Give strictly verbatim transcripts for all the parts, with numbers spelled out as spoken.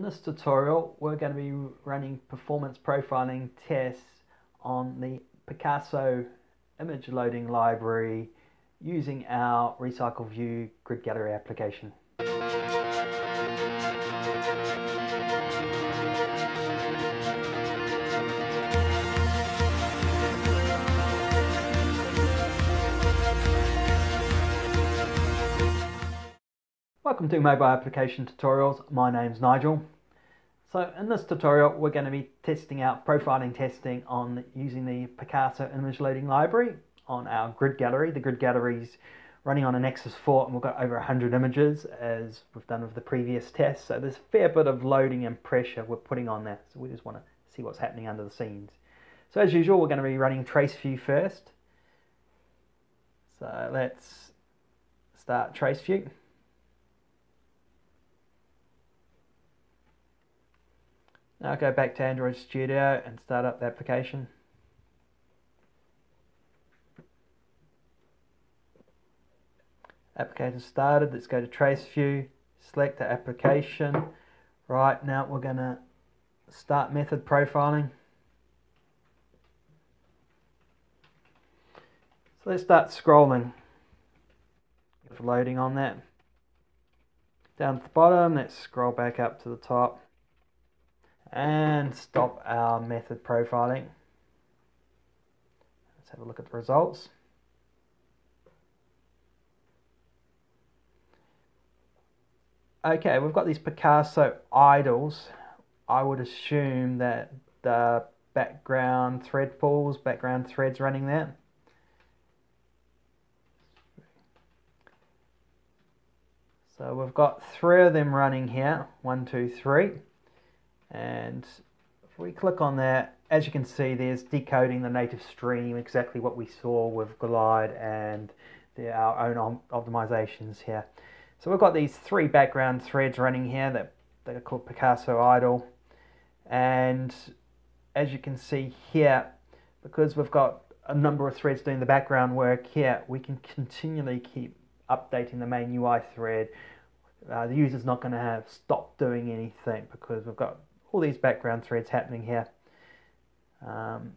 In this tutorial, we're going to be running performance profiling tests on the Picasso image loading library using our RecyclerView grid gallery application. Welcome to Mobile Application Tutorials. My name's Nigel. So in this tutorial we're going to be testing out profiling testing on using the Picasso image loading library on our grid gallery. The grid gallery's running on a Nexus four and we've got over one hundred images as we've done with the previous test. So there's a fair bit of loading and pressure we're putting on that. So we just want to see what's happening under the scenes. So as usual we're going to be running TraceView first. So let's start TraceView. Now I'll go back to Android Studio and start up the application. Application started. Let's go to TraceView, select the application. Right now we're going to start method profiling. So let's start scrolling. It's loading on that. Down to the bottom, let's scroll back up to the top. And stop our method profiling. Let's have a look at the results. Okay, we've got these Picasso idols. I would assume that the background thread pools, background threads running there. So we've got three of them running here, one, two, three. And if we click on that, as you can see, there's decoding the native stream, exactly what we saw with Glide and the, our own optimizations here. So we've got these three background threads running here that, that are called Picasso Idle. And as you can see here, because we've got a number of threads doing the background work here, we can continually keep updating the main U I thread. Uh, the user's not going to have stopped doing anything because we've got all these background threads happening here. Um,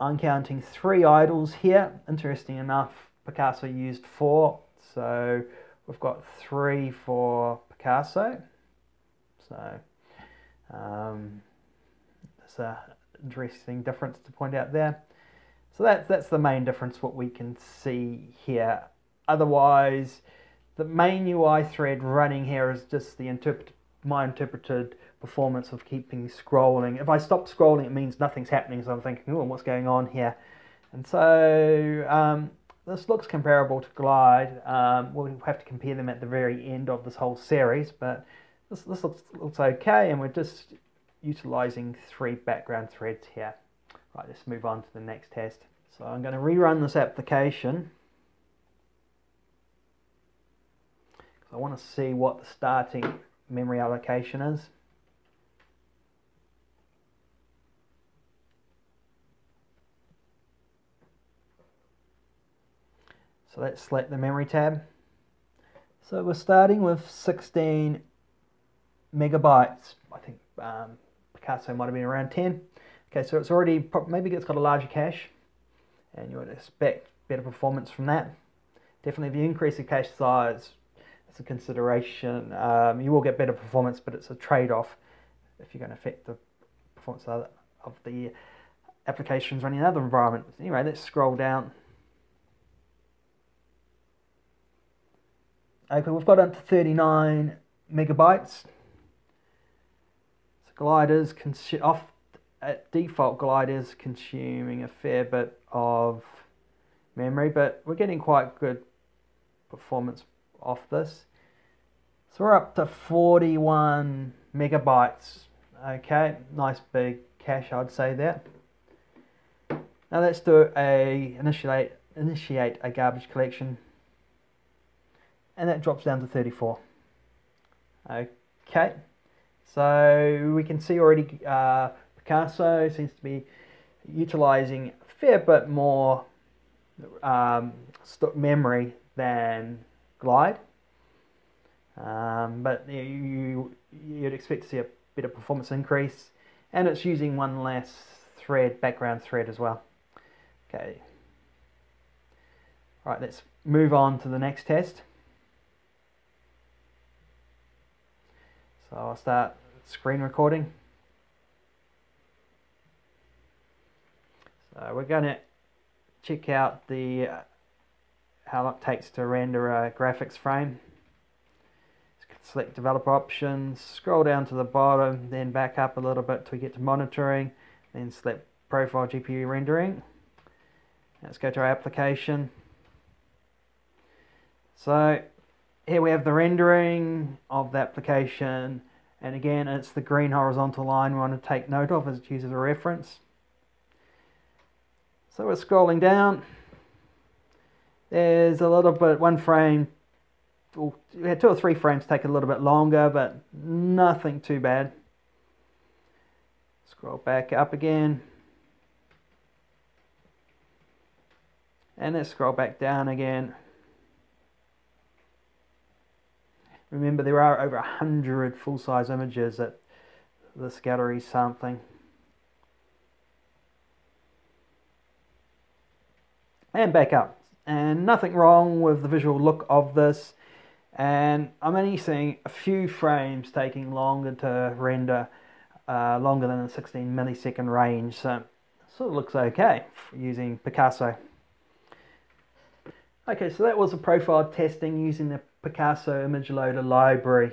I'm counting three idols here. Interesting enough, Picasso used four. So we've got three for Picasso. So um, that's an interesting difference to point out there. So that's, that's the main difference, what we can see here. Otherwise, the main U I thread running here is just the interpret my interpreted performance of keeping scrolling. If I stop scrolling, it means nothing's happening, so I'm thinking, oh, what's going on here? And so um, this looks comparable to Glide. Um, we'll have to compare them at the very end of this whole series, but this, this looks, looks okay, and we're just utilizing three background threads here. Right, let's move on to the next test. So I'm going to rerun this application. I want to see what the starting memory allocation is. So let's select the memory tab. So we're starting with sixteen megabytes. I think um, Picasso might have been around ten. Okay, so it's already, maybe it's got a larger cache and you would expect better performance from that. Definitely if you increase the cache size, it's a consideration. Um, you will get better performance, but it's a trade-off if you're going to affect the performance of the applications running in other environments. Anyway, let's scroll down. Okay, we've got up to thirty-nine megabytes. So Glide is off at default. Glide is consuming a fair bit of memory, but we're getting quite good performance off this. So we're up to forty-one megabytes. Okay, nice big cache, I'd say there. Now let's do a initiate initiate a garbage collection, and that drops down to thirty-four. Okay, so we can see already uh, Picasso seems to be utilizing a fair bit more um, memory than Glide, um, but you, you, you'd expect to see a bit of performance increase, and it's using one less thread, background thread as well. Okay. All right, let's move on to the next test. So I'll start screen recording. So we're going to check out the uh, how long it takes to render a graphics frame. Select developer options, scroll down to the bottom, then back up a little bit till we get to monitoring, then select profile G P U rendering. Let's go to our application. So here we have the rendering of the application, and again it's the green horizontal line we want to take note of as it uses a reference. So we're scrolling down, there's a little bit, one frame, well, two or three frames take a little bit longer, but nothing too bad. Scroll back up again, and let's scroll back down again. Remember, there are over a hundred full-size images at this gallery sampling. And back up. And nothing wrong with the visual look of this. And I'm only seeing a few frames taking longer to render, uh, longer than the sixteen millisecond range. So sort of looks okay using Picasso. Okay, so that was a profile testing using the Picasso image loader library.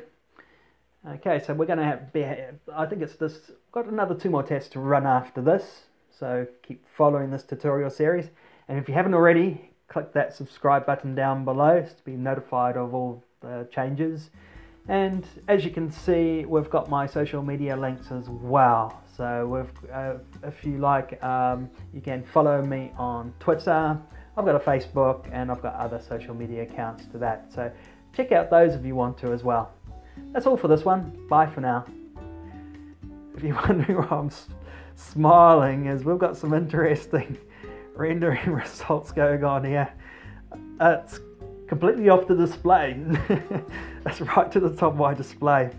Okay, so we're going to have, be, I think it's this, got another two more tests to run after this. So keep following this tutorial series. And if you haven't already, click that subscribe button down below to be notified of all the changes. And as you can see, we've got my social media links as well. So we've, uh, if you like, um, you can follow me on Twitter. I've got a Facebook, and I've got other social media accounts to that. So check out those if you want to as well. That's all for this one. Bye for now. If you're wondering why I'm smiling, is we've got some interesting rendering results going on here. Uh, it's completely off the display. That's right to the top of my display.